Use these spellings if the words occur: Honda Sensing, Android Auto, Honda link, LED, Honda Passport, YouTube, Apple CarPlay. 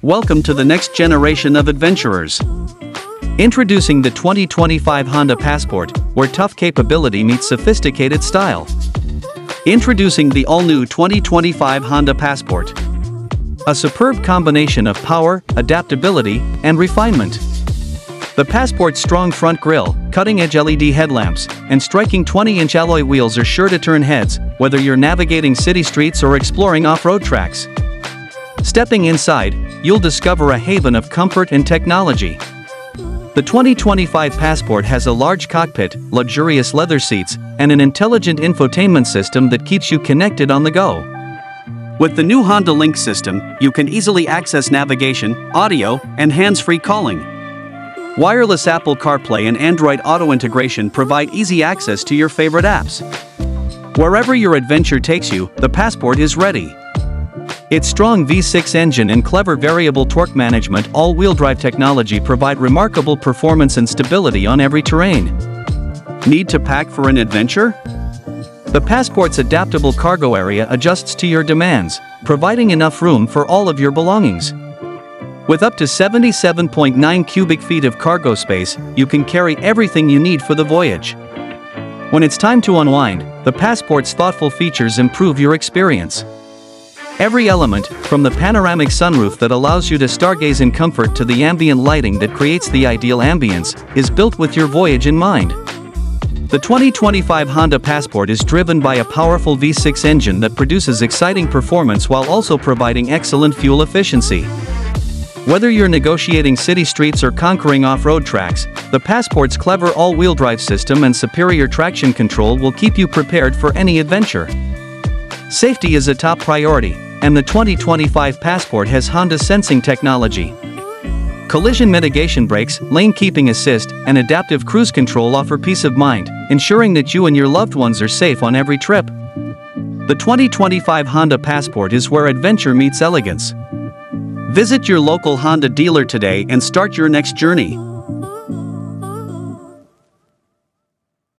Welcome to the next generation of adventurers. Introducing the 2025 Honda Passport, where tough capability meets sophisticated style. Introducing the all-new 2025 Honda Passport. A superb combination of power, adaptability, and refinement. The Passport's strong front grille, cutting-edge LED headlamps, and striking 20-inch alloy wheels are sure to turn heads, whether you're navigating city streets or exploring off-road tracks. Stepping inside, you'll discover a haven of comfort and technology. The 2025 Passport has a large cockpit, luxurious leather seats, and an intelligent infotainment system that keeps you connected on the go. With the new Honda Link system, you can easily access navigation, audio, and hands-free calling. Wireless Apple CarPlay and Android Auto integration provide easy access to your favorite apps. Wherever your adventure takes you, the Passport is ready. Its strong V6 engine and clever variable torque management all-wheel drive technology provide remarkable performance and stability on every terrain. Need to pack for an adventure? The Passport's adaptable cargo area adjusts to your demands, providing enough room for all of your belongings. With up to 77.9 cubic feet of cargo space, you can carry everything you need for the voyage. When it's time to unwind, the Passport's thoughtful features improve your experience. Every element, from the panoramic sunroof that allows you to stargaze in comfort to the ambient lighting that creates the ideal ambience, is built with your voyage in mind. The 2025 Honda Passport is driven by a powerful V6 engine that produces exciting performance while also providing excellent fuel efficiency. Whether you're negotiating city streets or conquering off-road tracks, the Passport's clever all-wheel drive system and superior traction control will keep you prepared for any adventure. Safety is a top priority, and the 2025 Passport has Honda Sensing technology. Collision mitigation brakes, lane keeping assist, and adaptive cruise control offer peace of mind, ensuring that you and your loved ones are safe on every trip. The 2025 Honda Passport is where adventure meets elegance. Visit your local Honda dealer today and start your next journey.